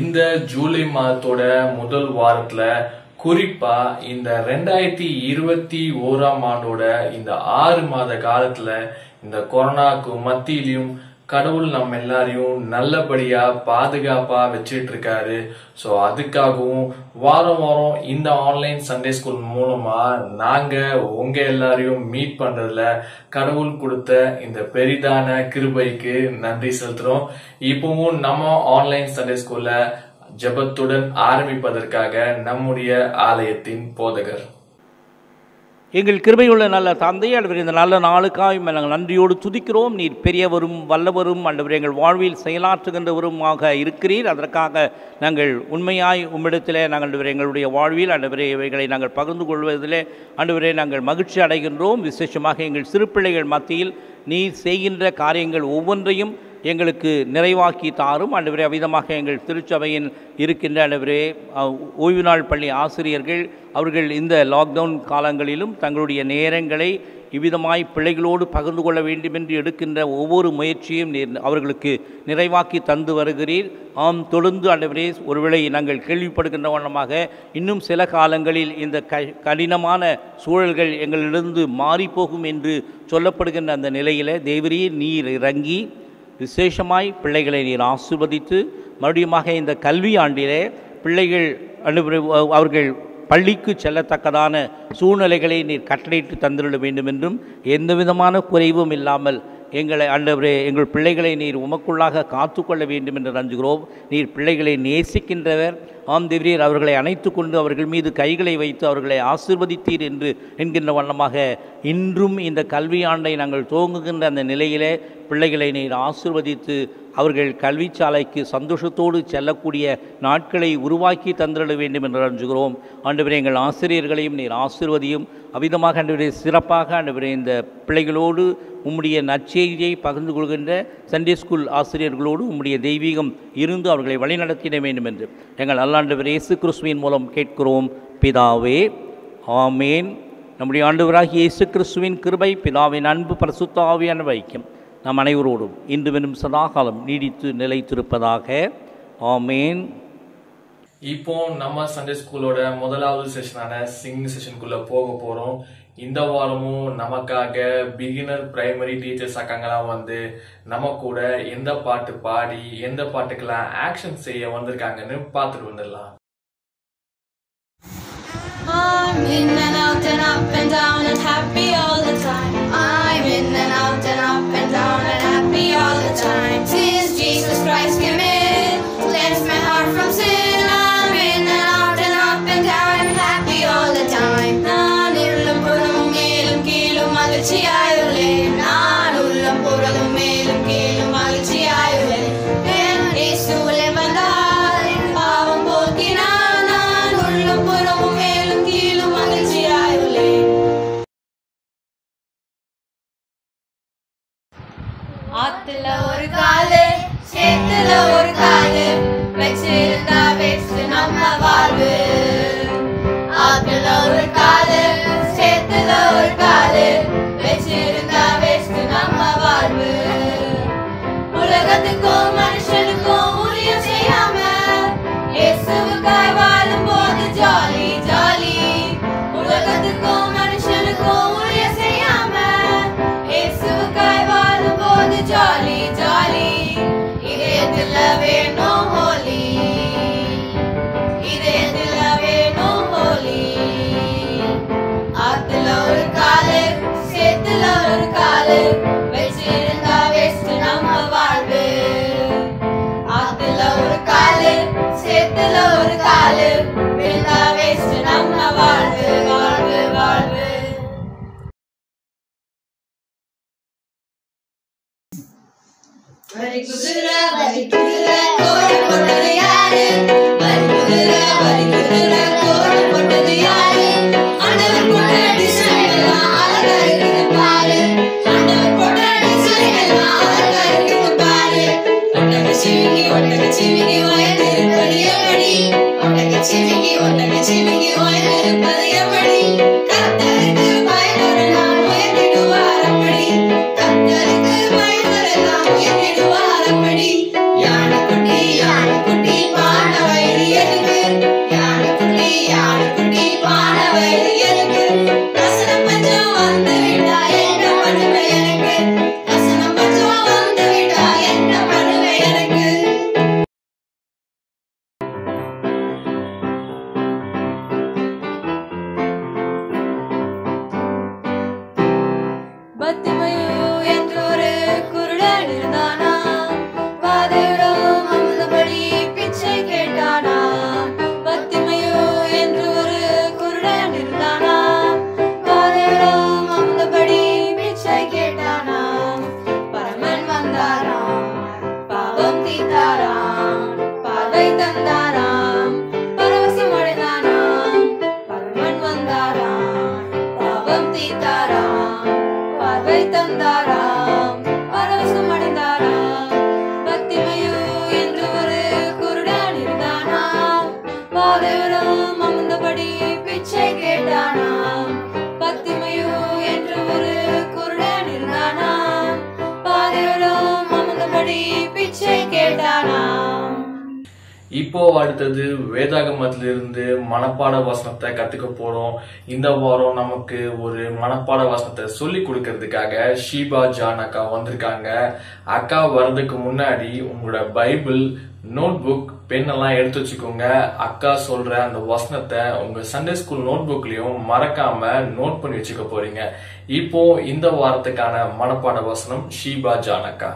இந்த ஜூலை மாதத்தோட முதல் வாரத்துல குறிப்பா இந்த 2021ஆம் ஆண்டோட இந்த 6 மாத காலத்துல இந்த கொரோனாக்கு மத்தியிலும் கடவுள் நம்ம எல்லாரையும் நல்லபடியா பாதுகாப்பா வச்சிட்டு இருக்காரு. சோ அதுக்காகவும் வாரம் வாரம் இந்த ஆன்லைன் சண்டே ஸ்கூல் மூலமா நாங்க உங்க எல்லாரையும் மீட் பண்றதுல கடவுள் கொடுத்த இந்த பெரிதான கிருபைக்கு நன்றி செலுத்துறோம். இப்பவும் நம்ம ஆன்லைன் சண்டே ஸ்கூல்ல ஜபத்துடன் ஆரம்பிப்பதற்காக நம்முடைய ஆலயத்தின் போதகர் எங்கள் கிருபையுள்ள நல்ல தந்தையே ஆண்டவரே, இந்த நல்ல நாளுக்காக நாங்கள் நன்றியோடு துதிக்கிறோம். நீர் பெரியவரும் வல்லவரும் ஆண்டவரே, எங்கள் வாழ்வில் செயலாற்றுகின்றவருமாக இருக்கிறீர். அதற்காக நாங்கள் உண்மையாய் உம்மிடத்திலே நாங்கள் ஆண்டவரே எங்களுடைய வாழ்வில் ஆண்டவரே இவைகளை நாங்கள் பகிர்ந்து கொள்வதிலே ஆண்டவரே நாங்கள் மகிழ்ச்சி அடைகின்றோம். விசேஷமாக எங்கள் சிறு பிள்ளைகள் மத்தியில் நீர் செய்கின்ற காரியங்கள் ஒவ்வொன்றையும் எங்களுக்கு நிறைவாக்கி தாரும் ஆண்டவரே. அவ்விதமாக எங்கள் திருச்சபையின் இருக்கின்ற ஆண்டவரே ஓய்வு நாள் பள்ளி ஆசிரியர்கள் அவர்கள் இந்த லாக்டவுன் காலங்களிலும் தங்களுடைய நேரங்களை இவ்விதமாய் பிள்ளைகளோடு பகிர்ந்து கொள்ள வேண்டுமென்று எடுக்கின்ற ஒவ்வொரு முயற்சியும் அவர்களுக்கு நிறைவாக்கி தந்து வருகிறீர். ஆம், தொடர்ந்து ஆண்டவரே ஒருவேளை நாங்கள் கேள்விப்படுகின்ற வண்ணமாக இன்னும் சில காலங்களில் இந்த கடினமான சூழல்கள் எங்களிலிருந்து மாறிப்போகும் என்று சொல்லப்படுகின்ற அந்த நிலையில் தேவரே நீர் இறங்கி விசேஷமாய் பிள்ளைகளை நீர் ஆசீர்வதித்து மறுபடியுமாக இந்த கல்வி ஆண்டிலே பிள்ளைகள் அவர்கள் பள்ளிக்கு செல்லத்தக்கதான சூழ்நிலைகளை நீர் கட்டளையிட்டு தந்துவிட வேண்டும் என்றும் எந்த விதமான குறைவும் இல்லாமல் எங்களை ஆண்டவரே எங்கள் பிள்ளைகளை நீர் உமக்குள்ளாக காத்துக்கொள்ள வேண்டும் என்று நஞ்சுகிறோம். நீர் பிள்ளைகளை நேசிக்கின்றவர். ஆம் தேவரீர், அவர்களை அணைத்து கொண்டு அவர்கள் மீது கைகளை வைத்து அவர்களை ஆசீர்வதித்தீர் என்று என்கின்ற வண்ணமாக இன்றும் இந்த கல்வியாண்டை நாங்கள் துவங்குகின்ற அந்த நிலையிலே பிள்ளைகளை நீர் ஆசீர்வதித்து அவர்கள் கல்விச்சாலைக்கு சந்தோஷத்தோடு செல்லக்கூடிய நாட்களை உருவாக்கி தந்திட வேண்டும் என்று அஞ்சுகிறோம். ஆண்டவரே எங்கள் ஆசிரியர்களையும் நீர் ஆசீர்வதியும். அவ்விதமாக ஆண்டவரே சிறப்பாக ஆண்டவரே இந்த பிள்ளைகளோடு உம்முடைய நற்செய்தியை பகிர்ந்து கொள்கின்ற சண்டே ஸ்கூல் ஆசிரியர்களோடு உம்முடைய தெய்வீகம் இருந்து அவர்களை வழிநடத்திட வேண்டும் என்று எங்கள் அல்லாண்டவர் இயேசு கிறிஸ்துவின் மூலம் கேட்கிறோம் பிதாவே, ஆமேன். நம்முடைய ஆண்டவராகிய இயேசு கிறிஸ்துவின் கிருபை, பிதாவின் அன்பு, பரிசுத்த ஆவியான வைக்கும் நாம் அனைவரோடும் இன்று வெறும் சதாகாலம் நீடித்து நிலைத்திருப்பதாக. ஆமேன். இப்போ நம்ம சண்டே ஸ்கூலோட முதலாவது செஷனான சிங்கிங் செஷனுக்குள்ள போக போறோம். இந்த வாரமும் நமக்காக பிகினர் பிரைமரி டீச்சர்ஸ் அக்காங்கெல்லாம் வந்து நம்ம கூட எந்த பாட்டு பாடி எந்த பாட்டுக்கெல்லாம் ஆக்ஷன் செய்ய வந்திருக்காங்கன்னு பார்த்துட்டு வந்துடலாம். I'm in and out and up and down and happy all the time. I'm in and out and up and down and happy all the time. Since Jesus Christ came in, cleansed my heart from sin. I'm in and out and up and down and happy all the time. நான் உள்ளம் புறமும் மேலும் கீழும் மகிழ்ச்சியாயுள்ளேன். நான் உள்ளம் புறமும் மேலும் கீழும் மகிழ்ச்சியாயுள்ளேன். என் இயேசுவுளே வந்தார், என் பாவம் போக்கினார். நான் உள்ளம் புறமும் மேலும் கீழும் மகிழ்ச்சியாயுள்ளேன். ஆத்துல ஒரு காலு சேத்துல ஒரு காலு வச்சிருந்தா பேசு நம்ம வாழ்வு. ஆத்துல ஒரு காலு சேத்துல ஒரு காலு வச்சிருந்தா பேசு நம்ம வாழ்வு. உலகத்துக்கும் மனுஷனுக்கும் ஊழியம் செய்யாம இயேசுவுக்காய் வாழும் போது ஜாலி ஜாலி. உலகத்துக்கும் மனுஷனுக்கும் ஊழியம் செய்யாம இயேசுவுக்காய் வாழும் போது ஜாலி ஜாலி. இதயத்துல வேணும் ஹோலி, இதயத்துல வேணும் ஹோலி. ஆத்துல ஒரு காலு சேத்துல ஒரு காலு வச்சிருந்தா வேஸ்ட் நம்ம வாழ்வு. ஆத்துல ஒரு காலு சேத்துல ஒரு காலு விழுந்தா வேஸ்ட் நம்ம வாழ்வு வாழ்வு வாழ்வு. Bari kudura, bari kudura, kodi pottadu yaare. Bari kudura, bari kudura, kodi pottadu yaare. Andavar potta design ella alaga irukku paaru. Andavar potta design ella alaga irukku paaru. Ottakichiviki ottakichiviki vayathirukariye. இப்போ அடுத்து வேதாகமத்திலிருந்து மனப்பாட வசனத்தை கத்துக்க போறோம். இந்த வாரம் நமக்கு ஒரு மனப்பாட வசனத்தை சொல்லி கொடுக்கறதுக்காக ஷீபா ஜான் அக்கா வந்திருக்காங்க. அக்கா வர்றதுக்கு முன்னாடி உங்களோட பைபிள், நோட் புக், பென் எல்லாம் எடுத்து வச்சுக்கோங்க. அக்கா சொல்ற அந்த வசனத்தை உங்க சண்டே ஸ்கூல் நோட் புக்லயும் மறக்காம நோட் பண்ணி வச்சுக்க போறீங்க. இப்போ இந்த வாரத்துக்கான மனப்பாட வசனம் ஷீபா ஜான் அக்கா.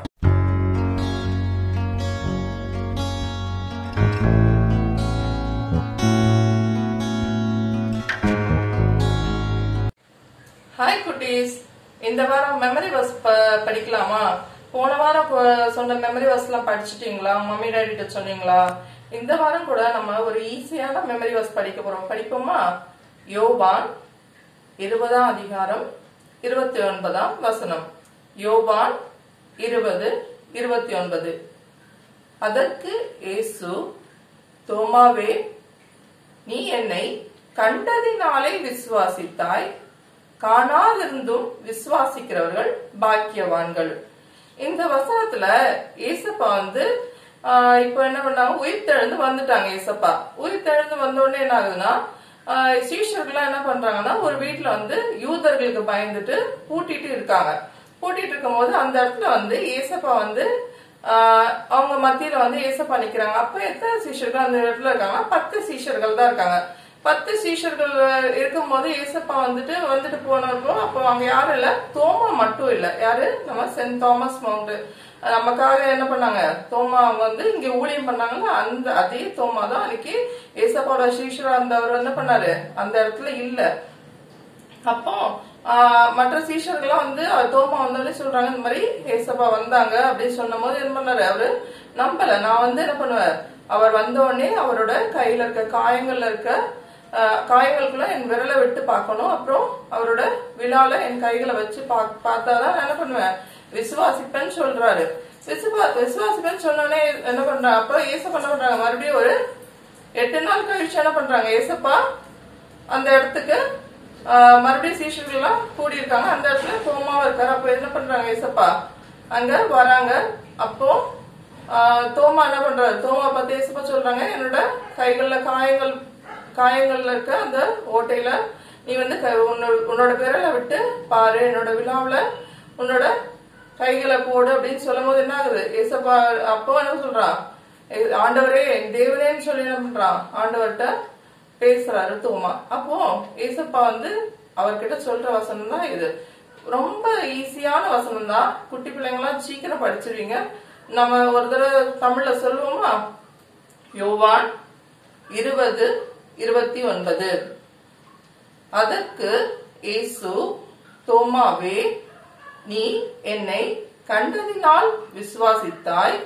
ஹாய் குட்டீஸ், இந்த வாரம் மெமரி வர்ஸ் படிக்கலாமா? போன வாரம் சொன்ன மெமரி வர்ஸ் எல்லாம் படிச்சுட்டீங்களா? மம்மி டாடி கிட்ட சொன்னீங்களா? இந்த வாரம் கூட நம்ம ஒரு ஈஸியான மெமரி வர்ஸ் படிக்க போறோம். படிப்போமா? யோவான் 20:29. யோவான் 20:29. அதற்கு இயேசு, தோமாவே, நீ என்னை கண்டதினாலே விசுவாசித்தாய், காணாதிருந்தும் விசுவாசிக்கிறவர்கள் பாக்கியவான்கள். இந்த வசனத்துல ஏசப்பா இப்ப என்ன பண்ணாங்க, உயிர்த்தெழுந்து வந்துட்டாங்க. ஏசப்பா உயிர்த்தெழுந்து வந்தோடனே என்ன ஆகுதுன்னா, சீஷர்கள் என்ன பண்றாங்கன்னா, ஒரு வீட்டுல யூதர்களுக்கு பயந்துட்டு பூட்டிட்டு இருக்காங்க. பூட்டிட்டு இருக்கும் போது அந்த இடத்துல ஏசப்பா அவங்க மத்தியில ஏசப்பா நிக்கிறாங்க. அப்ப எத்தனை சீஷர்கள் அந்த இடத்துல இருக்காங்கன்னா, 10 சீஷர்கள் தான் இருக்காங்க. 10 சீஷர்கள் இருக்கும் போது ஏசப்பா வந்துட்டு போனப்போ அப்போ அவங்க யாரும் இல்ல, தோமா மட்டும் இல்ல. யாரு? நம்ம சென்ட் தாமஸ் மவுண்ட். நமக்காக என்ன பண்ணாங்க, தோமா இங்க ஊழியம் பண்ணாங்கன்னா அந்த அதே தோமா தான் அன்னைக்கு ஏசப்பாவோட சீஷரா இருந்தவர் பண்ணாரு, அந்த இடத்துல இல்ல. அப்போ மற்ற சீஷர்கள்லாம் தோமா வந்தோடனே சொல்றாங்க, இந்த மாதிரி ஏசப்பா வந்தாங்க அப்படின்னு சொன்னும் போது என்ன பண்ணாரு அவரு? நம்பல. நான் என்ன பண்ணுவேன், அவர் வந்தோடனே அவரோட கையில இருக்க காயங்களுக்குள்ள என் விரலை விட்டு பார்க்கணும், அப்புறம் அவரோட விழால என் கைகளை வச்சு பார்த்தாதான் என்ன பண்ணுவேன், விசுவாசிப்பேன்னு சொல்றாரு. விசுவாசிப்பேன்னு சொன்னோடனே என்ன பண்றாங்க, அப்புறம் ஏசப்பா என்ன பண்றாங்க, மறுபடியும் ஒரு 8 நாள் கழிச்சு என்ன பண்றாங்க, ஏசப்பா அந்த இடத்துக்கு மறுபடியும் சீஷர்கள் எல்லாம் கூடி இருக்காங்க. அந்த இடத்துல கோமாவா இருக்காரு. அப்ப என்ன பண்றாங்க, ஏசப்பா அங்க வராங்க. அப்போ தோமா என்ன பண்றாரு, தோமா பத்தி ஏசப்பா சொல்றாங்க, என்னோட கைகள்ல காயங்கள்ல இருக்க அந்த ஓட்டையில நீ உன்னோட விரலை விட்டு பாரு, என்னோட விழாவில உன்னோட கைகளை போடு அப்படின்னு சொல்லும் போது என்ன ஆகுது, ஏசப்பா அப்போ என்ன சொல்றான், ஆண்டவரே தேவரேன்னு சொல்லி என்ன பண்றான், ஆண்டவர்கிட்ட பேசுறாரு தோமா. அப்போ ஏசப்பா அவர்கிட்ட சொல்ற வசனம் தான் இது. ரொம்ப ஈஸியான வசனம் தான். குட்டி பிள்ளைங்களாம் சீக்கிரம் படிச்சிருவீங்க. நம்ம ஒரு தடவை தமிழ்ல சொல்லுவோமா? யோவான் 20:29. அதற்கு இயேசு, தோமாவே, நீ என்னை கண்டதினால் விசுவாசித்தாய்,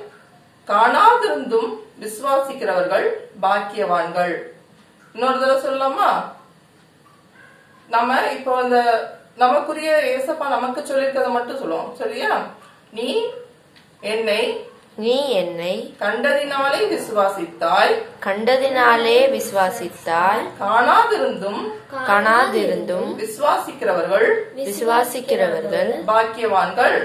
காணாதிருந்தும் விசுவாசிக்கிறவர்கள் பாக்கியவான்கள். இன்னொரு தடவை சொல்லலாமா? நம்ம இப்போ நமக்குரிய இயேசப்பா நமக்கு சொல்லியிருக்கிறத மட்டும் சொல்லுவோம், சரியா? நீ என்னை கண்டதினாலே விசுவாசித்தாய், காணாதிருந்தும் விசுவாசிக்கிறவர்கள் பாக்கியவான்கள்.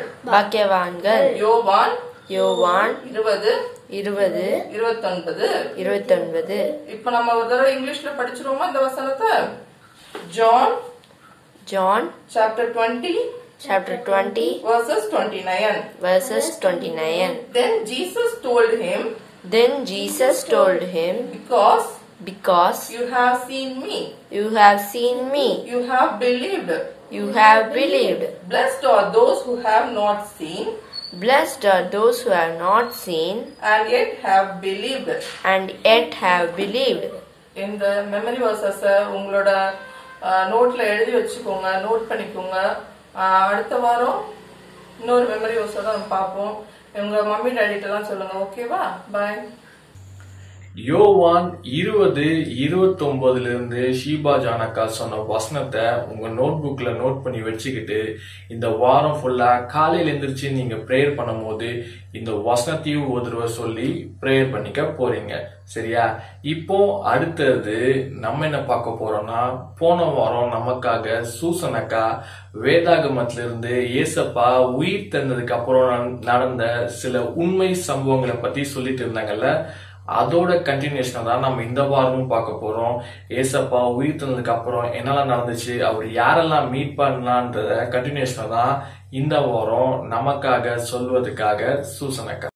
யோவான் 20:29. இப்ப நம்ம ஒரு தடவை இங்கிலீஷ்ல படிச்சிருவோமா இந்த வசனத்தை? John chapter 20 verses 29. Then Jesus told him, because you have seen me, you have believed. Blessed are those who have not seen and yet have believed. In the memory verses உங்களோட நோட்ல எழுதி வச்சுக்கோங்க, நோட் பண்ணிக்கோங்க. அடுத்த வாரம் இன்னொரு memory வர்ஸோட நம்ம பார்ப்போம். உங்க மம்மி டாடி கிட்ட எல்லாம் சொல்லுங்க, ஓகேவா? பாய். யோவான் 20:29 இருந்து ஷீபா ஜானக்கா சொன்ன வசனத்தை உங்க நோட் புக்ல நோட் பண்ணி வச்சுக்கிட்டு இந்த வாரம் ஃபுல்லா காலையில எழுந்திரிச்சு நீங்க பிரேயர் பண்ணும் போது இந்த வசனத்தையும் ஒரு தடவை சொல்லி பிரேயர் பண்ணிக்க போறீங்க, சரியா? இப்போ அடுத்தது நம்ம என்ன பார்க்க போறோம்னா, போன வாரம் நமக்காக சூசனக்கா வேதாகமத்துல இருந்து ஏசப்பா உயிர் தந்ததுக்கு அப்புறம் நடந்த சில உண்மை சம்பவங்களை பத்தி சொல்லிட்டு இருந்தாங்கல்ல, அதோட கண்டினியூஷனா தான் நம்ம இந்த வாரமும் பார்க்க போறோம். ஏசப்பா உயிர் தந்ததுக்கு அப்புறம் என்னெல்லாம் நடந்துச்சு, அவர் யாரெல்லாம் மீட் பண்ணலான்றத கண்டினியூஷனா தான் இந்த வாரம் நமக்காக சொல்வதற்காக சூசனக்கா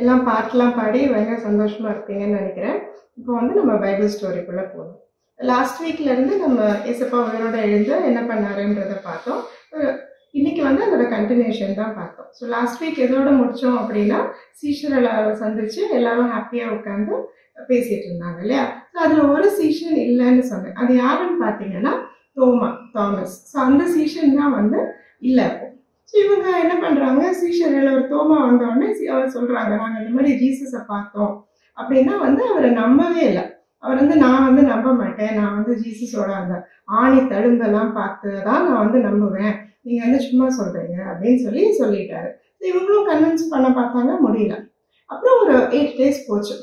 எல்லாம் பாட்டெல்லாம் பாடி ரொம்ப சந்தோஷமா இருப்பீங்கன்னு நினைக்கிறேன். இப்போ வந்து நம்ம பைபிள் ஸ்டோரிக்குள்ள போகணும். லாஸ்ட் வீக்ல இருந்து நம்ம ஏசப்பா உயிரோட எழுந்து என்ன பண்ணாருன்றத பார்த்தோம். இன்னைக்கு வந்து அதோட கண்டினியூஷன் தான் பார்த்தோம். ஸோ லாஸ்ட் வீக் எதோட முடிச்சோம் அப்படின்னா, சீஷர்களை சந்திச்சு எல்லாரும் ஹாப்பியா உட்காந்து பேசிட்டு இருந்தாங்க இல்லையா? ஸோ அதுல ஒரு சீஷன் இல்லைன்னு சொன்னேன். அது யாருன்னு பார்த்தீங்கன்னா தாமஸ். ஸோ அந்த சீஷன் தான் வந்து இல்லை. ஸோ இவங்க என்ன பண்றாங்க, சீஷர்கள் ஒரு தோமா வந்தோடனே அவர் சொல்றாங்க, நாங்கள் இந்த மாதிரி ஜீசஸை பார்த்தோம் அப்படின்னா வந்து அவரை நம்பவே இல்லை. அவர் வந்து நான் வந்து நம்ப மாட்டேன், நான் வந்து ஜீசஸோட அந்த ஆணி தழும்பெல்லாம் பார்த்துதான் நான் வந்து நம்புவேன், நீங்க வந்து சும்மா சொல்றீங்க அப்படின்னு சொல்லிட்டாரு. இவங்களும் கன்வின்ஸ் பண்ண பார்த்தாங்க, முடியல. அப்புறம் ஒரு 8 days போச்சு.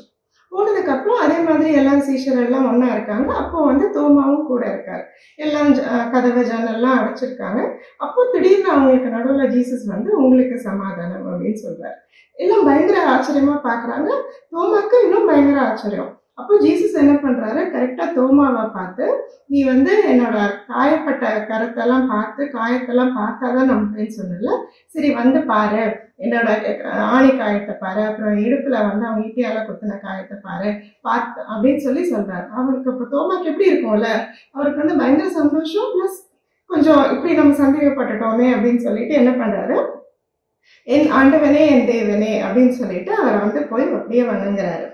போனதுக்கு அப்புறம் அதே மாதிரி எல்லாம் சீஷர் எல்லாம் ஒன்னா இருக்காங்க. அப்போ வந்து தோமாவும் கூட இருக்காரு. எல்லாம் கதவை ஜன்னெல்லாம் அடைச்சிருக்காங்க. அப்போ திடீர்னு அவங்களுக்கு நடுவில் ஜீசஸ் வந்து உங்களுக்கு சமாதானம் அப்படின்னு சொல்றாரு. எல்லாம் பயங்கர ஆச்சரியமா பாக்குறாங்க. தோமாக்கு இன்னும் பயங்கர ஆச்சரியம். அப்போ ஜீசஸ் என்ன பண்றாரு, கரெக்டா தோமாவை பார்த்து, நீ வந்து என்னோட காயப்பட்ட கரத்தெல்லாம் பார்த்து காயத்தெல்லாம் பார்த்தாதான் நம்புறேன்னு சொன்னல, சரி வந்து பாரு, என்னோட ஆணி காயத்தை பாரு, அப்புறம் இடுப்புல வந்து அவங்க ஈட்டியால குத்தின காயத்தை பாரு அப்படின்னு சொல்றாரு. அவருக்கு இப்போ தோமாக்கு எப்படி இருக்கும்ல, அவருக்கு வந்து பயங்கர சந்தோஷம். பிளஸ் கொஞ்சம் இப்படி நம்ம சந்தேகப்பட்டுட்டோமே அப்படின்னு சொல்லிட்டு என்ன பண்றாரு, என் ஆண்டவனே என் தேவனே அப்படின்னு சொல்லிட்டு அவரை வந்து போய் அப்படியே வணங்குறாரு.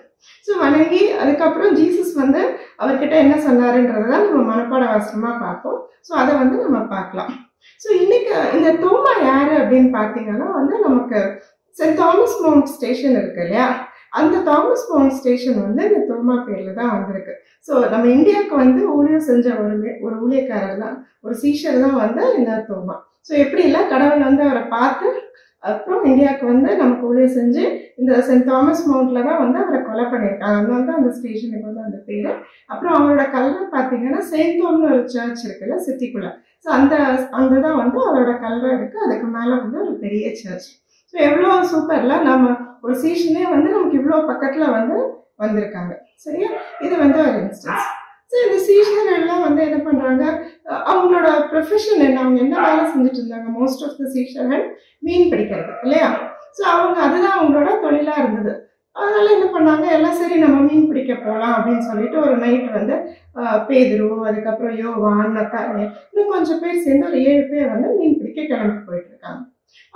ஸோ வணங்கி அதுக்கப்புறம் ஜீசஸ் வந்து அவர்கிட்ட என்ன சொன்னாருன்றதான் நம்ம மனப்பாட வாசனமாக பார்ப்போம். ஸோ அதை வந்து நம்ம பார்க்கலாம். ஸோ இன்னைக்கு இந்த தோமா யாரு அப்படின்னு பார்த்தீங்கன்னா வந்து நமக்கு சென்ட் தாமஸ் மவுண்ட் ஸ்டேஷன் இருக்கு இல்லையா? அந்த தாமஸ் மவுண்ட் ஸ்டேஷன் வந்து இந்த தோமா பேர்ல தான் வந்திருக்கு. ஸோ நம்ம இந்தியாவுக்கு வந்து ஊழியம் செஞ்ச ஒரு ஊழியக்காரர் தான், ஒரு சீஷர் தான் வந்து இந்த தோமா. ஸோ எப்படி இல்லை, கடவுள் வந்து அவரை பார்த்து அப்புறம் இந்தியாவுக்கு வந்து நமக்கு ஊழியம் செஞ்சு இந்த சென்ட் தாமஸ் மவுண்ட்ல தான் வந்து அவரை கொலை பண்ணியிருக்காங்க. அதனால தான் அந்த ஸ்டேஷனுக்கு வந்து அந்த பேரு. அப்புறம் அவரோட கல்லறை பார்த்தீங்கன்னா செயின்ட் தோம்னு ஒரு சர்ச் இருக்குல்ல சிட்டிக்குள்ள, ஸோ அங்கதான் வந்து அவரோட கல்லறை இருக்கு. அதுக்கு மேலே வந்து ஒரு பெரிய சர்ச். ஸோ எவ்வளோ சூப்பர்ல, நம்ம ஒரு சீஷனே வந்து நமக்கு இவ்வளோ பக்கத்துல வந்து வந்திருக்காங்க. சரியா, இது வந்து ஒரு இன்ஸ்டன்ஸ். ஸோ இந்த சீஷர்கள் எல்லாம் வந்து என்ன பண்ணுறாங்க, அவங்களோட ப்ரொஃபஷன் என்ன, அவங்க என்ன வேலை செஞ்சுட்டு இருந்தாங்க? மோஸ்ட் ஆஃப் த சீஷர்கள் மீன் பிடிக்கிறது இல்லையா? ஸோ அவங்க அதுதான் அவங்களோட தொழிலாக இருந்தது. அதனால என்ன பண்ணாங்க எல்லாம், சரி நம்ம மீன் பிடிக்க போகலாம் அப்படின்னு சொல்லிட்டு ஒரு நைட் வந்து பேதுரு, அதுக்கப்புறம் யோவான், நத்தானே, இன்னும் கொஞ்சம் பேர் சேர்ந்து ஒரு 7 பேர் வந்து மீன் பிடிக்க கிளம்பி போயிட்டு இருக்காங்க.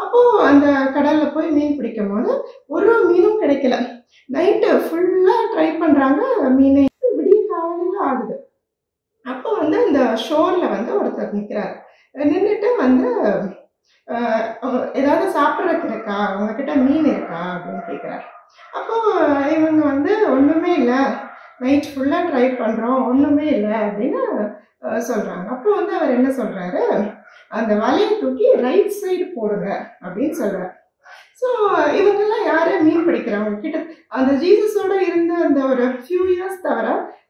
அப்போ அந்த கடல்ல போய் மீன் பிடிக்கும் போது ஒரு மீனும் கிடைக்கல. நைட்டு ஃபுல்லா ட்ரை பண்றாங்க மீனை, விடிய காலையில ஆகுது. அப்போ வந்து இந்த ஷோர்ல வந்து ஒருத்தர் நிக்கிறாரு. நின்றுட்டு வந்து ஏதாவது சாப்பிட்றதுக்கு இருக்கா, அவங்க கிட்ட மீன் இருக்கா அப்படின்னு கேட்குறாரு. அப்போ இவங்க வந்து ஒன்றுமே இல்லை, நைட் ஃபுல்லாக ட்ரை பண்ணுறோம் ஒன்றுமே இல்லை அப்படின்னு சொல்கிறாங்க. அப்போ வந்து அவர் என்ன சொல்கிறாரு, அந்த வலையை தூக்கி ரைட் சைடு போடுங்க அப்படின்னு சொல்கிறார். ஸோ இவங்கெல்லாம் யாரும் மீன் பிடிக்கிறவங்க கிட்ட அந்த ஜீசஸோட இருந்த அந்த ஒரு ஃபியூ இயர்ஸ் தவிர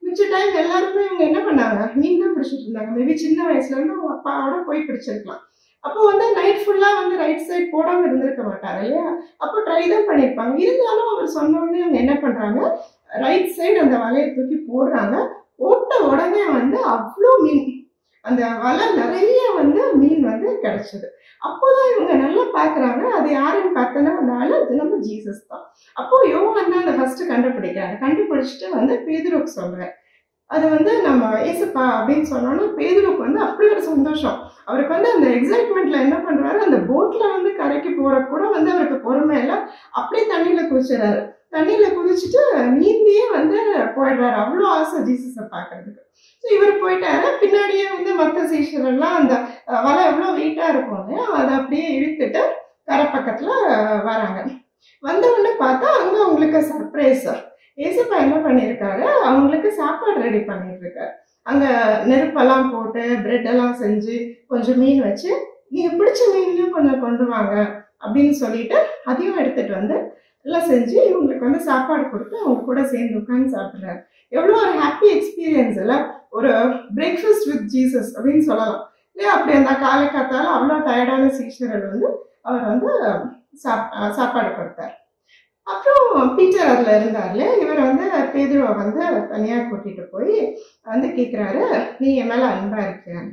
மிச்ச டைம் எல்லாருமே இவங்க என்ன பண்ணாங்க, மீன் தான் பிடிச்சிட்டு இருந்தாங்க. மேபி சின்ன வயசுலேருந்து அவங்க அப்பாவோட போய் பிடிச்சிருக்கலாம். அப்போ வந்து நைட் ஃபுல்லா வந்து ரைட் சைட் போடாம இருந்திருக்க மாட்டாங்க இல்லையா? அப்போ ட்ரை தான் பண்ணியிருப்பாங்க. இருந்தாலும் அவர் சொன்னோடனே அவங்க என்ன பண்றாங்க, ரைட் சைடு அந்த வலையை தூக்கி போடுறாங்க. போட்ட உடனே வந்து அவ்வளோ மீன், அந்த வலை நிறைய வந்து மீன் வந்து கிடைச்சது. அப்போதான் இவங்க நல்லா பாக்குறாங்க, அது யாருன்னு பார்த்தோன்னா அந்த ஆளு தினமும் ஜீசஸ் தான். அப்போ யோவான் தான் அதை ஃபர்ஸ்ட் கண்டுபிடிக்கிறாரு. கண்டுபிடிச்சிட்டு வந்து பேதுருக்கு சொல்றேன், அது வந்து நம்ம ஏசப்பா அப்படின்னு சொன்னோன்னா பேதுருக்கு வந்து அப்படி ஒரு சந்தோஷம். அவருக்கு வந்து அந்த எக்ஸைட்மெண்ட்ல என்ன பண்றாரு, அந்த போட்ல வந்து கரைக்கு போற கூட வந்து அவருக்கு பொறுமை எல்லாம் அப்படியே தண்ணியில குதிச்சிடறாரு. தண்ணியில குதிச்சுட்டு நீந்தியே வந்து போயிடுறாரு. அவ்வளோ ஆசை ஜீசஸை பார்க்கறதுக்கு. ஸோ இவர் போயிட்டாரு. பின்னாடியே வந்து மற்ற சீஷர் எல்லாம் அந்த வலை எவ்வளோ வெயிட்டா இருக்கும் அதை அப்படியே இழுத்துட்டு கரை பக்கத்துல வராங்க. வந்தவொடனே பார்த்தா அங்க அவங்களுக்கு சர்ப்ரைஸ், ஏசப்பா என்ன பண்ணியிருக்காரு, அவங்களுக்கு சாப்பாடு ரெடி பண்ணிட்டு இருக்காரு. அங்கே நெருப்பெல்லாம் போட்டு பிரெட்டெல்லாம் செஞ்சு கொஞ்சம் மீன் வச்சு, நீங்கள் பிடிச்ச மீன்லையும் கொஞ்சம் கொண்டு வாங்க அப்படின்னு சொல்லிட்டு அதையும் எடுத்துட்டு வந்து எல்லாம் செஞ்சு இவங்களுக்கு வந்து சாப்பாடு கொடுத்து அவங்க கூட சேர்ந்து உட்காந்து சாப்பிட்றாரு. எவ்வளோ ஒரு ஹாப்பி எக்ஸ்பீரியன்ஸ் இல்லை, ஒரு பிரேக்ஃபாஸ்ட் வித் ஜீசஸ் அப்படின்னு சொல்லலாம் இல்லையா? அப்படி அந்த காலை காத்தாலும் அவ்வளோ டயர்டான சீஷர்கள் வந்து அவர் வந்து சாப்பாடு கொடுத்தார். அப்புறம் பீட்டர் அதில் இருந்தார். இவர் வந்து பேதுருவை வந்து தனியாக கூட்டிகிட்டு போய் வந்து கேட்குறாரு, நீ என் மேலே அன்பாக இருக்கிறான்.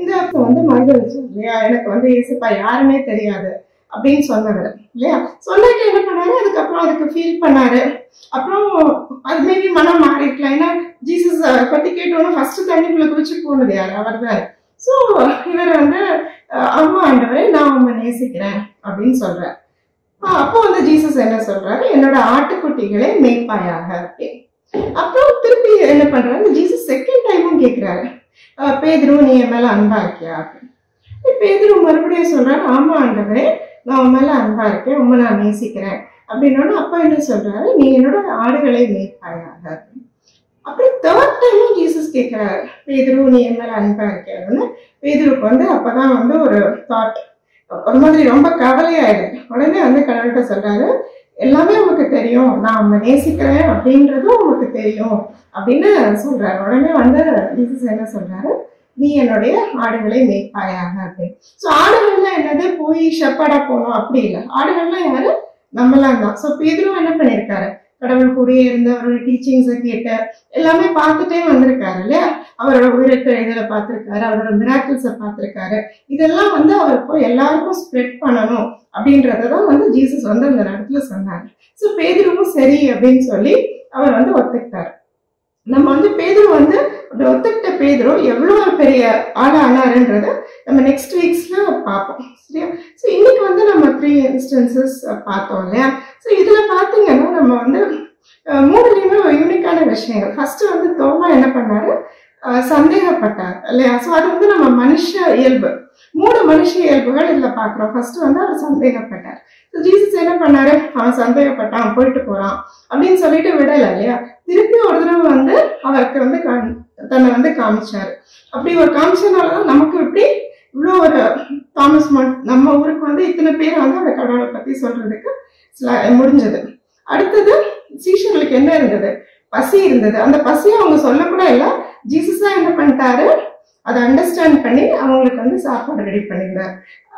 இந்த அப்போ வந்து மனிதன் வச்சு இல்லையா, எனக்கு வந்து ஏசுப்பா யாருமே தெரியாது அப்படின்னு சொன்னவர் இல்லையா. சொல்லிட்டு என்ன பண்ணாரு, அதுக்கப்புறம் அதுக்கு ஃபீல் பண்ணாரு. அப்புறம் அது மேபி மனம் மாறிக்கலாம், ஏன்னா ஜீசஸ் பற்றி கேட்டோன்னு ஃபர்ஸ்ட் தண்ணிக்குள்ளே குளிச்சு போனது யார், அவர் தான். ஸோ இவர் வந்து அம்மா ஆண்டவரே நான் உன்னை நேசிக்கிறேன் அப்படின்னு சொல்கிறார். அப்போ வந்து ஜீசஸ் என்ன சொல்றாரு, என்னோட ஆட்டுக்குட்டிகளே மேய்ப்பாயாக. அப்புறம் திருப்பி என்ன பண்றாரு, ஜீசஸ் செகண்ட் டைமும் கேட்கிறாரு, பேதுரு நீ என் மேல அன்பா இருக்கியா அப்படின்னு. பேதுரு மறுபடியும் சொல்றாரு, ஆமா ஆண்டவரே நான் உன் மேல அன்பா இருக்கேன், உண்மை நான் நேசிக்கிறேன் அப்படின்னோட அப்பா என்ன சொல்றாரு, நீ என்னோட ஆடுகளை மேய்ப்பாயாக அப்படின்னு. அப்படி தேர்ட் டைமும் ஜீசஸ் கேட்கிறாரு, பேதுரு நீ என் மேல அன்பா இருக்கியா அப்படின்னு. பேதுருக்கு வந்து அப்பதான் வந்து ஒரு தாட், ஒரு மாதிரி ரொம்ப கவலையாயிடுது. உடனே வந்து கடவுள்கிட்ட சொல்றாரு, எல்லாமே உனக்கு தெரியும், நான் உன்னை நேசிக்கிறேன் அப்படின்றதும் உனக்கு தெரியும் அப்படின்னு சொல்றாரு. உடனே வந்து ஜீசஸ் என்ன சொல்றாரு, நீ என்னுடைய ஆடுகளை மேய்ப்பாயாக அப்படின்னு. ஸோ ஆடுகள்லாம் என்னது, போய் ஷெப்பர்டா போகணும் அப்படி இல்லை, ஆடுகள்லாம் யாரு, நம்மளாம் தான். ஸோ பேதுருவும் என்ன பண்ணியிருக்காரு, கடவுள் கூடயே இருந்த அவரோட டீச்சிங்ஸை கேட்ட எல்லாமே பார்த்துட்டே வந்திருக்காரு இல்லையா. அவரோட உயிரற்ற இதில் பார்த்துருக்காரு, அவரோட மிராக்கிள்ஸை பார்த்துருக்காரு. இதெல்லாம் வந்து அவர் இப்போ எல்லாருக்கும் ஸ்ப்ரெட் பண்ணணும் அப்படின்றதான் வந்து ஜீசஸ் வந்து அந்த இடத்துல சொன்னார். ஸோ பேதுருவும் சரி அப்படின்னு சொல்லி அவர் வந்து ஒத்துக்கிட்டார். நம்ம வந்து பேதுரு வந்து ஒத்துக்கிட்ட பேதுரு எவ்வளோ பெரிய ஆள் ஆனாருன்றத நம்ம நெக்ஸ்ட் வீக்ஸ்ல பார்ப்போம் சரியா. ஸோ இன்னைக்கு வந்து நம்ம 3 இன்ஸ்டன்சஸ் பார்த்தோம் இல்லையா. ஸோ இதுல பார்த்தீங்கன்னா நம்ம வந்து மூணுலேயுமே யூனிக்கான விஷயங்கள். ஃபர்ஸ்ட் வந்து தோமா என்ன பண்ணாரு, சந்தேகப்பட்டார் இல்லையா. ஸோ அது வந்து நம்ம மனுஷ இயல்பு, 3 மனுஷ இயல்புகள் இதில் பார்க்குறோம். ஃபர்ஸ்ட் வந்து அவர் சந்தேகப்பட்டார். ஸோ ஜீசஸ் என்ன பண்ணாரு, அவன் சந்தேகப்பட்டான் போயிட்டு போகிறான் அப்படின்னு சொல்லிட்டு விடலை இல்லையா. திருப்பி ஒரு தடவை வந்து அவருக்கு வந்து தன்னை வந்து காமிச்சார். அப்படி ஒரு காமிச்சதுனாலதான் நமக்கு இப்படி இவ்வளோ ஒரு தாமஸ் நம்ம ஊருக்கு வந்து இத்தனை பேர் வந்து அந்த கடவுளை பற்றி சொல்றதுக்கு முடிஞ்சது. அடுத்தது சீஷர்களுக்கு என்ன இருந்தது, பசி இருந்தது. அந்த பசியை அவங்க சொல்லக்கூட இல்லை, ஜீசஸ் தான் என்ன பண்ணிட்டாரு, அதை அண்டர்ஸ்டாண்ட் பண்ணி அவங்களுக்கு வந்து சாப்பாடு ரெடி பண்ணியிருந்தார்.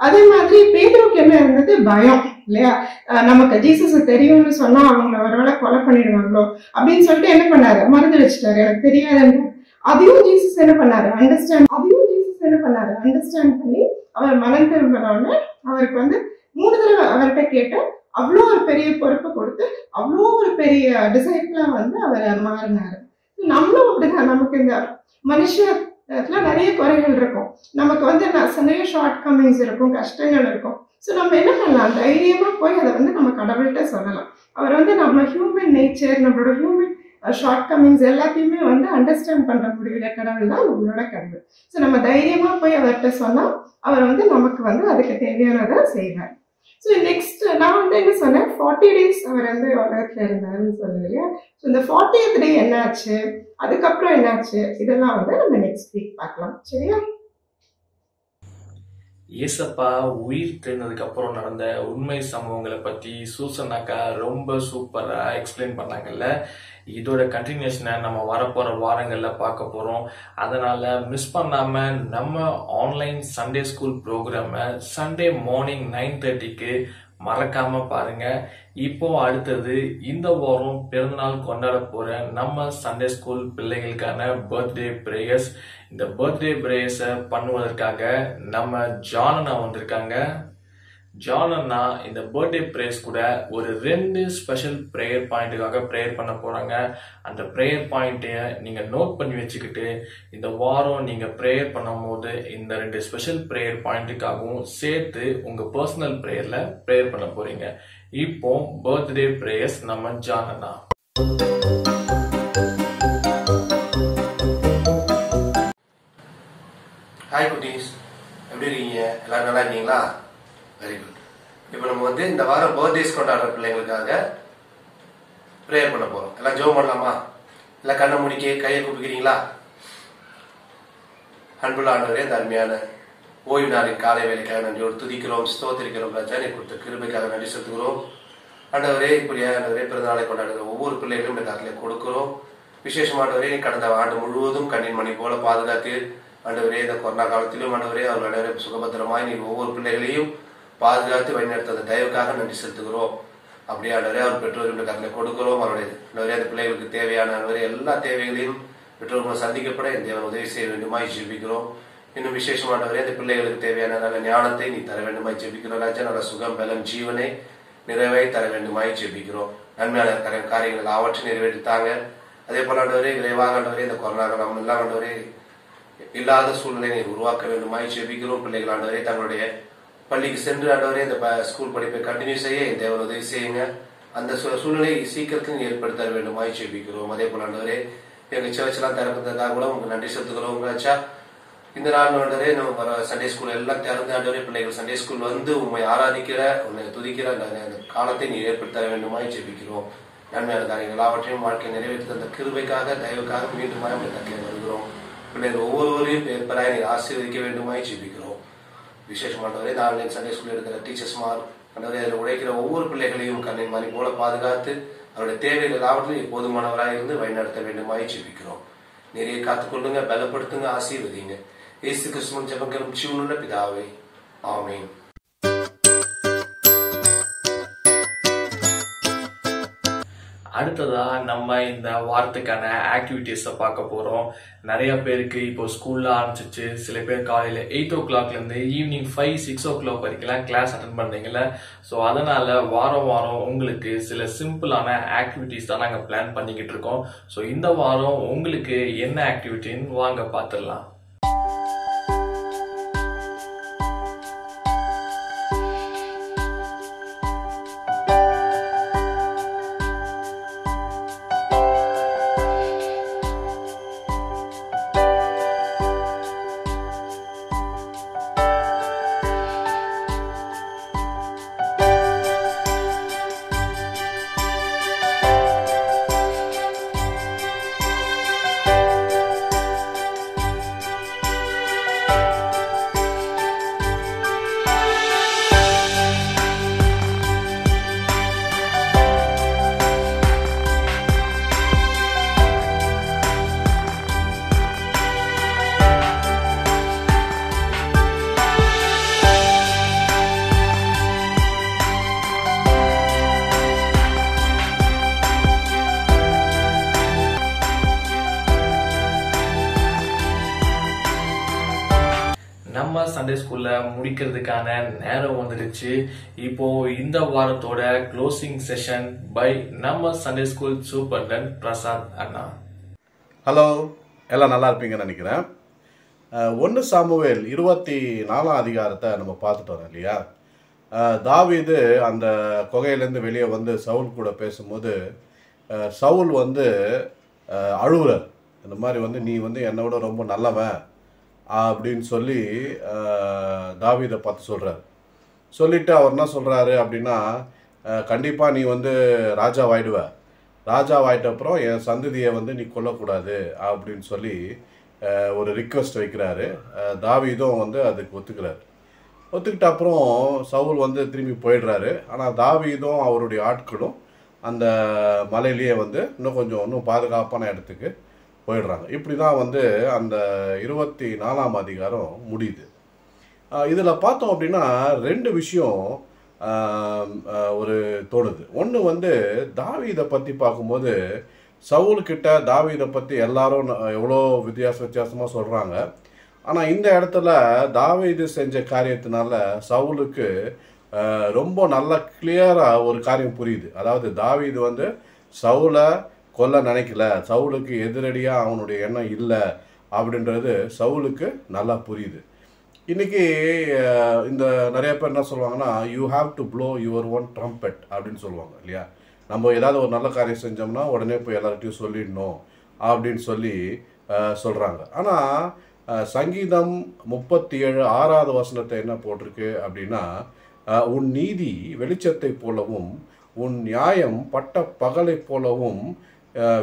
அதே மாதிரி பேதுருக்கு என்ன இருந்தது, பயம் இல்லையா. நமக்கு ஜீசஸ் தெரியும்னு சொன்னா அவங்களை ஒருவேளை கொலை பண்ணிடுவாங்களோ அப்படின்னு சொல்லிட்டு என்ன பண்ணாரு, மருந்து வச்சுட்டாரு, எனக்கு தெரியாதுன்னு. அதையும் ஜீசஸ் என்ன பண்ணாரு அண்டர்ஸ்டாண்ட், பண்ணி அவர் மனம் திரும்பினோன்னு அவருக்கு வந்து 3 தடவை அவர்கிட்ட கேட்டு அவ்வளோ ஒரு பெரிய பொறுப்பை கொடுத்து அவ்வளோ ஒரு பெரிய டிசைப்லாம் வந்து அவர் மாறினாரு. நம்மளும் அப்படிதான், நமக்கு இந்த மனுஷத்துல நிறைய குறைகள் இருக்கும், நமக்கு வந்து நிறைய ஷார்ட் கமிங்ஸ் இருக்கும், கஷ்டங்கள் இருக்கும். ஸோ நம்ம என்ன பண்ணலாம், தைரியமா போய் அதை வந்து நம்ம கடவுள்கிட்ட சொல்லலாம். அவர் வந்து நம்ம ஹியூமன் நேச்சர், நம்மளோட ஹியூமன் ஷார்ட் கமிங்ஸ் எல்லாத்தையுமே வந்து அண்டர்ஸ்டாண்ட் பண்ற முடிவுல கடவுள் தான் உங்களோட கடவுள். ஸோ நம்ம தைரியமா போய் அவர்கிட்ட சொன்னால் அவர் வந்து நமக்கு வந்து அதுக்கு தேவையானதை செய்வார். ஸோ நெக்ஸ்ட் நான் வந்து என்ன சொன்னேன், 40 days அவர் வந்து உலகத்துல இருந்தாருன்னு சொன்னேன் இல்லையா. ஸோ இந்த 40th day என்ன ஆச்சு, அதுக்கப்புறம் என்னாச்சு, இதெல்லாம் வந்து நம்ம நெக்ஸ்ட் வீக் பார்க்கலாம் சரியா. ஏசப்பா உயிர் தெரிந்ததுக்கு அப்புறம் நடந்த உண்மை சம்பவங்களை பற்றி சூசனாக்கா ரொம்ப சூப்பராக எக்ஸ்பிளைன் பண்ணாங்கல்ல. இதோட கண்டினியூஷனை நம்ம வரப்போகிற வாரங்களில் பார்க்க போகிறோம். அதனால் மிஸ் பண்ணாமல் நம்ம ஆன்லைன் சண்டே ஸ்கூல் ப்ரோக்ராமை சண்டே மார்னிங் 9:30க்கு மறக்காமல் பாருங்கள். இப்போது அடுத்தது இந்த வாரம் பிறந்தநாள் கொண்டாட போகிற நம்ம சண்டே ஸ்கூல் பிள்ளைகளுக்கான பர்த்டே ப்ரேயர்ஸ். இந்த பர்த்டே ப்ரேயர்ஸை பண்ணுவதற்காக நம்ம ஜான் அண்ணா வந்திருக்காங்க. ஜான் அண்ணா இந்த பர்த்டே ப்ரேயர்ஸ் கூட ஒரு 2 ஸ்பெஷல் ப்ரேயர் பாயிண்ட்டுக்காக ப்ரேயர் பண்ண போகிறாங்க. அந்த ப்ரேயர் பாயிண்ட்டை நீங்கள் நோட் பண்ணி வச்சுக்கிட்டு இந்த வாரம் நீங்கள் ப்ரேயர் பண்ணும் போது இந்த 2 ஸ்பெஷல் ப்ரேயர் பாயிண்ட்டுக்காகவும் சேர்த்து உங்கள் பர்சனல் ப்ரேயரில் ப்ரேயர் பண்ண போகிறீங்க. இப்போ பர்த்டே ப்ரேயர்ஸ் நம்ம ஜான் அண்ணா. ஹாய் குட்டீஸ், எப்படி இருக்கீங்க, எல்லாரும் நல்லா இருக்கீங்களா? Very good. இப்போ நம்ம வந்து இந்த வாரம் பர்த்டேஸ் கொண்டாடுற பிள்ளைங்களுக்காக ப்ரேயர் பண்ண போகிறோம். எல்லாம் ஜெபம் பண்ணலாமா? எல்லாம் கண்ணை முடிக்க கையை கூப்பிக்கிறீங்களா? அன்புள்ள ஆண்டவரே, இந்த அருமையான ஓய்வு நாளின் காலை வேலைக்காக நன்றி ஒரு துதிக்கிறோம், ஸ்தோத்திரிக்கிறோம். ராஜானே கொடுத்த கிருபைக்காக நன்றி செலுத்துக்கிறோம். ஆண்டவரே இப்படியா ஆண்டவரே பிறந்தநாளை கொண்டாடுகிற ஒவ்வொரு பிள்ளைகளும் இந்த காலத்திலே கொடுக்கிறோம். விசேஷமானவரே நீ கடந்த ஆண்டு முழுவதும் கண்ணின் மணி போல பாதுகாத்து ஆண்டவரே இந்த கொரோனா காலத்திலும் ஆண்டவரே அவர்கள் அனைவரும் சுகபத்திரமாய் நீ ஒவ்வொரு பிள்ளைகளையும் பாதுகாத்து வழிநடத்த தயவுக்காக நன்றி செலுத்துகிறோம். அப்படியே ஆண்டவரே அவர் பெற்றோர்களுடைய கருணை கொடுக்கிறோம். அவருடைய அந்த பிள்ளைகளுக்கு தேவையான எல்லா தேவைகளையும் பெற்றோர்கள் சந்திக்கப்பட இந்த உதவி செய்ய வேண்டுமாய் ஜெபிக்கிறோம். இன்னும் விசேஷமானவரே அந்த பிள்ளைகளுக்கு தேவையான நல்ல ஞானத்தை நீ தர வேண்டுமாய் ஜெபிக்கிறோம். ராஜா நல்ல சுகம் பலம் ஜீவனை நிறைவை தர வேண்டுமாய் ஜெபிக்கிறோம். நன்மையான காரியங்கள் அவற்றை நிறைவேற்றித்தாங்க. அதே போல ஆண்டவரே விரைவாக ஆண்டவரே இந்த கொரோனா காலம் எல்லாம் ஆண்டவரே இல்லாத சூழ்நிலையை உருவாக்க வேண்டுமாய் ஜெபிக்கிறோம். பிள்ளைகள் ஆண்டவரே தங்களுடைய பள்ளிக்கு சென்று ஆண்டவரே இந்த ஸ்கூல் படிப்பை கண்டினியூ செய்ய இந்த உதவி செய்யுங்க. அந்த சூழ்நிலையை சீக்கிரத்தில் ஏற்படுத்த வேண்டுமாய் ஜெபிக்கிறோம். அதே போல ஆண்டவரே எங்க சர்ச்செல்லாம் திறப்பதற்காக கூட உங்களுக்கு நன்றி செலுத்துக்கிறோம். ஆச்சா இந்த நாள் ஆண்டவரே நம்ம சண்டே ஸ்கூல் எல்லாம் திறந்து ஆண்டவரே பிள்ளைகள் சண்டே ஸ்கூல் வந்து உண்மை ஆராதிக்கிற உன்னை துதிக்கிற அந்த காலத்தை நீ ஏற்படுத்த வேண்டுமாய் ஜெபிக்கிறோம். நன்மையான காரியங்கள் எல்லாவற்றையும் வாழ்க்கையை நிறைவேற்றி அந்த கிருபைக்காக தயவுக்காக மீண்டும் தக்க வருகிறோம். பிள்ளைகள் ஒவ்வொருவரையும் பேப்பராய் நீ ஆசீர்வதிக்க வேண்டுமாய் ஜெபிக்கிறோம். விசேஷமானவரே இந்த ஆன்லைன் சண்டே ஸ்கூல் எடுக்கிற டீச்சர்ஸ்மார் ஆண்டவரே அதில் உழைக்கிற ஒவ்வொரு பிள்ளைகளையும் கண்ணை மணி போல பாதுகாத்து அவருடைய தேவைகள் எல்லாவற்றையும் போதுமானவராக இருந்து வழிநடத்த வேண்டுமாய் ஜெபிக்கிறோம். நிறைய காத்துக்கொள்ளுங்க, பலப்படுத்துங்க, ஆசீர்வதிங்க. இயேசு கிறிஸ்துவின் ஜெபங்களும் ஜீவனுள்ள பிதாவே, ஆமென். அடுத்ததா நம்ம இந்த வாரத்துக்கான ஆக்டிவிட்டீஸை பார்க்க போகிறோம். நிறைய பேருக்கு இப்போ ஸ்கூலில் ஆரம்பிச்சிச்சு. சில பேர் காலையில் 8 o'clockலேருந்து ஈவினிங் 5-6 o'clock வரைக்கும்லாம் கிளாஸ் அட்டன் பண்ணுறீங்கள. ஸோ அதனால் வாரம் வாரம் உங்களுக்கு சில சிம்பிளான ஆக்டிவிட்டீஸ் தான் நாங்கள் பிளான் பண்ணிக்கிட்டு இருக்கோம். ஸோ இந்த வாரம் உங்களுக்கு என்ன ஆக்டிவிட்டின்னு வாங்க பார்த்துடலாம். நம்ம சண்டே ஸ்கூல்ல முடிக்கிறதுக்கான நேரம் வந்துடுச்சு. இப்போ இந்த வாரத்தோட க்ளோசிங் செஷன் பை நம்ம சண்டே ஸ்கூல் சூப்பர்டன் பிரசாத் அண்ணா. ஹலோ, எல்லாம் நல்லா இருப்பீங்கன்னு நினைக்கிறேன். 1 சாமுவேல் 24ஆம் அதிகாரத்தை நம்ம பார்த்துட்டு வரோம் இல்லையா. தாவீது அந்த குகையிலேருந்து வெளியே வந்து சவுல் கூட பேசும்போது சவுல் வந்து அழுகுறார். இந்த மாதிரி வந்து நீ வந்து என்னை விட ரொம்ப நல்லவன் அப்படின்னு சொல்லி தாவீதை பார்த்து சொல்கிறார். சொல்லிவிட்டு அவர் என்ன சொல்கிறாரு அப்படின்னா, கண்டிப்பாக நீ வந்து ராஜாவாயிடுவ, ராஜாவாயிட்ட அப்புறம் என் சந்ததியை வந்து நீ கொல்லக்கூடாது அப்படின்னு சொல்லி ஒரு ரிக்வெஸ்ட் வைக்கிறாரு. தாவீதும் வந்து அதுக்கு ஒத்துக்கிறார். ஒத்துக்கிட்ட அப்புறம் சவுல் வந்து திரும்பி போயிடுறாரு. ஆனால் தாவீதும் அவருடைய ஆட்களும் அந்த மலையிலேயே வந்து இன்னும் பாதுகாப்பான இடத்துக்கு போயிடுறாங்க. இப்படி தான் வந்து அந்த 24ஆம் அதிகாரம் முடியுது. இதில் பார்த்தோம் அப்படின்னா 2 விஷயம் ஒரு தோணுது. ஒன்று வந்து தாவீதை பற்றி பார்க்கும்போது சவுல்கிட்ட தாவீதை பற்றி எல்லாரும் எவ்வளோ வித்தியாசமாக சொல்கிறாங்க. ஆனால் இந்த இடத்துல தாவீது செஞ்ச காரியத்தினால சவுலுக்கு ரொம்ப நல்லா கிளியராக ஒரு காரியம் புரியுது. அதாவது தாவீது வந்து சவுலை கொல்ல நினைக்கல, சவுலுக்கு எதிரடியாக அவனுடைய எண்ணம் இல்லை அப்படின்றது சவுலுக்கு நல்லா புரியுது. இன்றைக்கி இந்த நிறைய பேர் என்ன சொல்லுவாங்கன்னா, you have to blow your own trumpet அப்படின்னு சொல்லுவாங்க இல்லையா. நம்ம ஏதாவது ஒரு நல்ல காரியம் செஞ்சோம்னா உடனே போய் எல்லார்கிட்டையும் சொல்லிடணும் அப்படின்னு சொல்லி சொல்கிறாங்க. ஆனால் சங்கீதம் 37:6 என்ன போட்டிருக்கு அப்படின்னா, உன் நீதி வெளிச்சத்தை போலவும் உன் நியாயம் பட்ட பகலை போலவும்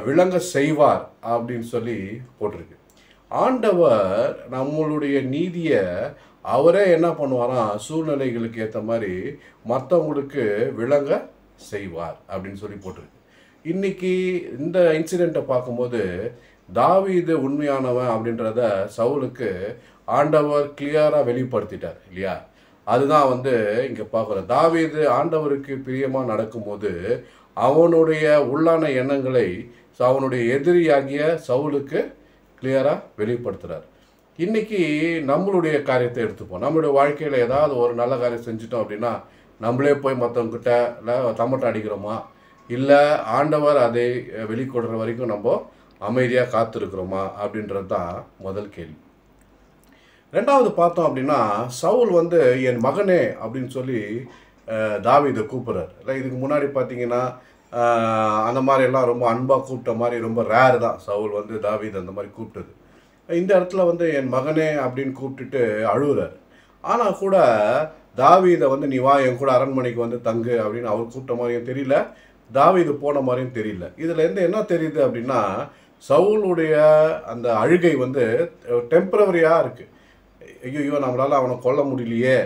விளங்க செய்வார் அப்படின்னு சொல்லி போட்டிருக்கு. ஆண்டவர் நம்மளுடைய நீதியை அவரே என்ன பண்ணுவாராம், சூழ்நிலைகளுக்கு ஏற்ற மாதிரி மற்றவங்களுக்கு விளங்க செய்வார் அப்படின்னு சொல்லி போட்டிருக்கு. இன்றைக்கி இந்த இன்சிடெண்ட்டை பார்க்கும்போது தாவீது உண்மையானவன் அப்படின்றத சவுலுக்கு ஆண்டவர் கிளியராக வெளிப்படுத்திட்டார் இல்லையா. அதுதான் வந்து இங்கே பார்க்குறோம். தாவீது ஆண்டவருக்கு பிரியமாக நடக்கும்போது அவனுடைய உள்ளான எண்ணங்களை அவனுடைய எதிரியாகிய சவுலுக்கு கிளியராக வெளிப்படுத்துகிறார். இன்றைக்கி நம்மளுடைய காரியத்தை எடுத்துப்போம். நம்மளுடைய வாழ்க்கையில் ஏதாவது ஒரு நல்ல காரியம் செஞ்சிட்டோம் அப்படின்னா நம்மளே போய் மற்றவங்கிட்ட இல்லை தமட்டை அடிக்கிறோமா, இல்லை ஆண்டவர் அதை வெளிக்கொடுற வரைக்கும் நம்ம அமைதியாக காத்திருக்கிறோமா அப்படின்றது தான் முதல் கேள்வி. ரெண்டாவது பார்த்தோம் அப்படின்னா, சவுல் வந்து என் மகனே அப்படின்னு சொல்லி தாவீதை கூப்பிட்றார். இல்லை இதுக்கு முன்னாடி பார்த்தீங்கன்னா அந்த மாதிரியெல்லாம் ரொம்ப அன்பாக கூப்பிட்ட மாதிரி ரொம்ப ரேர் தான் சவுல் வந்து தாவீது அந்த மாதிரி கூப்பிட்டது. இந்த இடத்துல வந்து என் மகனே அப்படின்னு கூப்பிட்டுட்டு அழுகிறார். ஆனால் கூட தாவீதை வந்து நீ வா என் கூட அரண்மனைக்கு வந்து தங்கு அப்படின்னு அவர் கூப்பிட்ட மாதிரியும் தெரியல, தாவீது போன மாதிரியும் தெரியல. இதில் இருந்து என்ன தெரியுது அப்படின்னா, சவுலுடைய அந்த அழுகை வந்து டெம்பரவரியாக இருக்குது. ஐயோ நம்மளால் அவனை கொல்ல முடியலையே,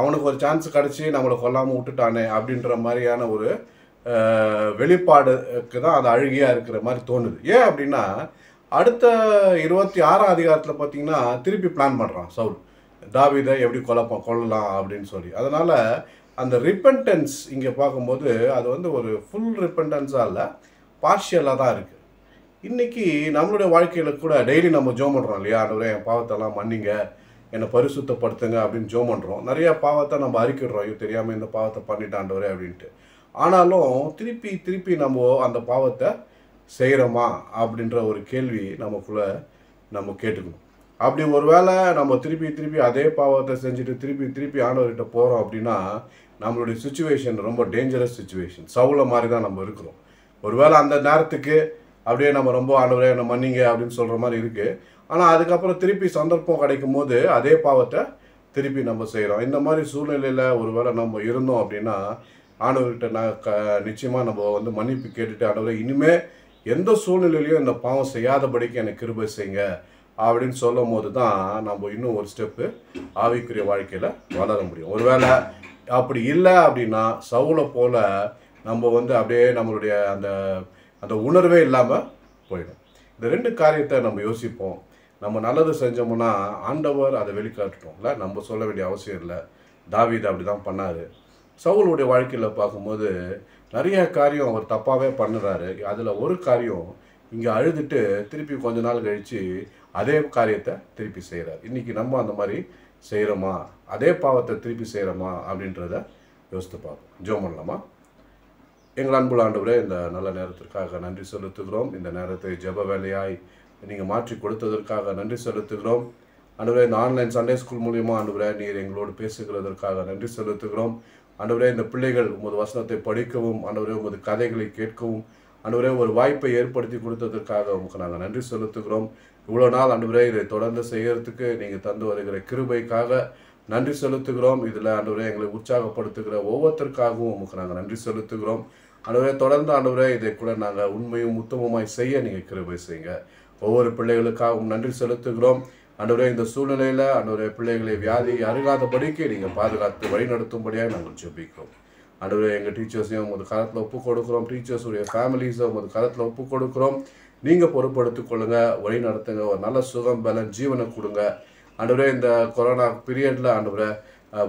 அவனுக்கு ஒரு சான்ஸ் கிடச்சி நம்மளை கொல்லாமல் விட்டுட்டானே அப்படின்ற மாதிரியான ஒரு வெளிப்பாடுக்கு தான் அது அழுகையாக இருக்கிற மாதிரி தோணுது. ஏன் அப்படின்னா அடுத்த 26ஆம் அதிகாரத்தில் பார்த்திங்கன்னா திருப்பி பிளான் பண்ணுறான் சவுல், தாவீதை எப்படி கொல்லலாம் அப்படின்னு சொல்லி. அதனால் அந்த ரிப்பன்டன்ஸ் இங்கே பார்க்கும்போது அது வந்து ஒரு ஃபுல் ரிப்பன்டன்ஸாக இல்லை, பார்ஷியலாக தான் இருக்குது. இன்றைக்கி நம்மளுடைய வாழ்க்கையில் கூட டெய்லி நம்ம ஜோம் பண்ணுறோம் இல்லையா, ஆண்டவரே என் பாவத்தெல்லாம் மன்னிங்க, என்னை பரிசுத்தப்படுத்துங்க அப்படின்னு ஜோம் பண்ணுறோம். நிறையா பாவத்தை நம்ம அறிக்கிடுறோம், ஐயோ தெரியாமல் இந்த பாவத்தை பண்ணிட்டாண்டவரே அப்படின்ட்டு. ஆனாலும் திருப்பி திருப்பி நம்ம அந்த பாவத்தை செய்கிறோமா அப்படின்ற ஒரு கேள்வி நமக்குள்ளே நம்ம கேட்டுக்கணும். அப்படி ஒரு வேளை நம்ம திருப்பி திருப்பி அதே பாவத்தை செஞ்சுட்டு திருப்பி திருப்பி ஆண்டவர்கிட்ட போகிறோம் அப்படின்னா நம்மளுடைய சுச்சுவேஷன் ரொம்ப டேஞ்சரஸ் சுச்சுவேஷன். சவுளை மாதிரி தான் நம்ம இருக்கிறோம். ஒரு வேளை அந்த நேரத்துக்கு அப்படியே நம்ம ரொம்ப ஆண்டவரே என்னை மன்னிங்க அப்படின்னு சொல்கிற மாதிரி இருக்குது. ஆனால் அதுக்கப்புறம் திருப்பி சந்தர்ப்பம் கிடைக்கும் போது அதே பாவத்தை திருப்பி நம்ம செய்கிறோம். இந்த மாதிரி சூழ்நிலையில் ஒரு வேளை நம்ம இருந்தோம் அப்படின்னா ஆண்டவர்கிட்ட நிச்சயமாக நம்ம வந்து மன்னிப்பு கேட்டுட்டு, ஆண்டவரை இனிமேல் எந்த சூழ்நிலையிலையும் இந்த பாவம் செய்யாதபடிக்கு எனக்கு கிருபை செய்யுங்க அப்படின்னு சொல்லும் போது தான் நம்ம இன்னும் ஒரு ஸ்டெப்பு ஆவிக்குரிய வாழ்க்கையில் வளர முடியும். ஒருவேளை அப்படி இல்லை அப்படின்னா சவுளை போல் நம்ம வந்து அப்படியே நம்மளுடைய அந்த அந்த உணர்வே இல்லாமல் போயிடும். இந்த ரெண்டு காரியத்தை நம்ம யோசிப்போம். நம்ம நல்லது செஞ்சோம்னா ஆண்டவர் அதை வெளிக்காட்டுட்டோம்ல, நம்ம சொல்ல வேண்டிய அவசியம் இல்லை. தாவீது அப்படி தான் பண்ணார். சவுளுடைய வாழ்க்கையில் பார்க்கும்போது நிறைய காரியம் அவர் தப்பாகவே பண்ணுறாரு. அதில் ஒரு காரியம் இங்கே அழுதுட்டு திருப்பி கொஞ்ச நாள் கழித்து அதே காரியத்தை திருப்பி செய்கிறார். இன்றைக்கி நம்ம அந்த மாதிரி செய்கிறோமா, அதே பாவத்தை திருப்பி செய்கிறோமா அப்படின்றத யோசித்து பார்ப்போம். ஜெபம் பண்ணலாமா? எங்கள் அன்புள்ள ஆண்டவரே, இந்த நல்ல நேரத்திற்காக நன்றி செலுத்துகிறோம். இந்த நேரத்தை ஜெப வேலையாய் நீங்கள் மாற்றி கொடுத்ததற்காக நன்றி செலுத்துகிறோம். ஆண்டவரே, இந்த ஆன்லைன் சண்டே ஸ்கூல் மூலிமா ஆண்டவரே நீர் எங்களோடு பேசுகிறதற்காக நன்றி செலுத்துகிறோம். ஆண்டவரே, இந்த பிள்ளைகள் உமது வசனத்தை படிக்கவும் ஆண்டவரே உமது கதைகளை கேட்கவும் ஆண்டவரே ஒரு வாய்ப்பை ஏற்படுத்தி கொடுத்ததற்காக உங்களுக்கு நாங்கள் நன்றி செலுத்துகிறோம். இவ்வளோ நாள் ஆண்டவரே இதை தொடர்ந்து செய்கிறதுக்கு நீங்கள் தந்து வருகிற கிருபைக்காக நன்றி செலுத்துகிறோம். இதில் ஆண்டவரே எங்களை உற்சாகப்படுத்துகிற ஒவ்வொருத்தருக்காகவும் உங்களுக்கு நாங்கள் நன்றி செலுத்துகிறோம். ஆண்டவரே தொடர்ந்து ஆண்டவரே இதை கூட நாங்கள் உண்மையும் உத்தமமாய் செய்ய நீங்கள் கிருபை செய்யுங்க. ஒவ்வொரு பிள்ளைகளுக்காகவும் நன்றி செலுத்துகிறோம். ஆண்டவரே இந்த சூழ்நிலையில் ஆண்டவரே பிள்ளைகளை வியாதி அருகாதபடிக்கு நீங்கள் பாதுகாத்து வழிநடத்தும்படியாக நாங்கள் ஜெபிக்கிறோம். ஆண்டவரே எங்கள் டீச்சர்ஸையும் உங்கள் கரத்தில் ஒப்புக் கொடுக்குறோம். டீச்சர்ஸுடைய ஃபேமிலிஸை உங்கள் கரத்தில் ஒப்புக் கொடுக்குறோம். நீங்கள் பொறுப்படுத்திக் கொள்ளுங்கள், வழி நடத்துங்க, ஒரு நல்ல சுகம் பலன் ஜீவனை கொடுங்க. ஆண்டவரே இந்த கொரோனா பீரியடில் ஆண்டவரே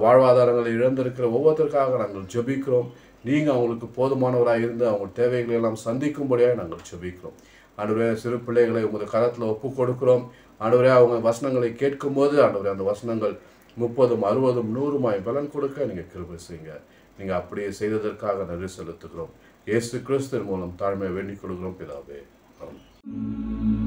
வாழ்வாதாரங்களை இழந்திருக்கிற ஒவ்வொருத்தருக்காக நாங்கள் ஜெபிக்கிறோம். நீங்கள் அவங்களுக்கு போதுமானவராக இருந்து அவங்க தேவைகளை எல்லாம் சந்திக்கும்படியாக நாங்கள் ஜெபிக்கிறோம். ஆண்டவரே சிறு பிள்ளைகளை உங்கள் கரத்தில் ஒப்புக் கொடுக்குறோம். ஆண்டவரே அவங்க வசனங்களை கேட்கும்போது ஆண்டவரே அந்த வசனங்கள் 30, 60, 100 பலன் கொடுக்க நீங்கள் கிருபை செய்யுங்க. நீங்கள் அப்படியே செய்ததற்காக நன்றி செலுத்துகிறோம். இயேசு கிறிஸ்துவின் மூலம் தாழ்மையை வேண்டிக் கொள்கிறோம் பிதாவே. ஆமென்.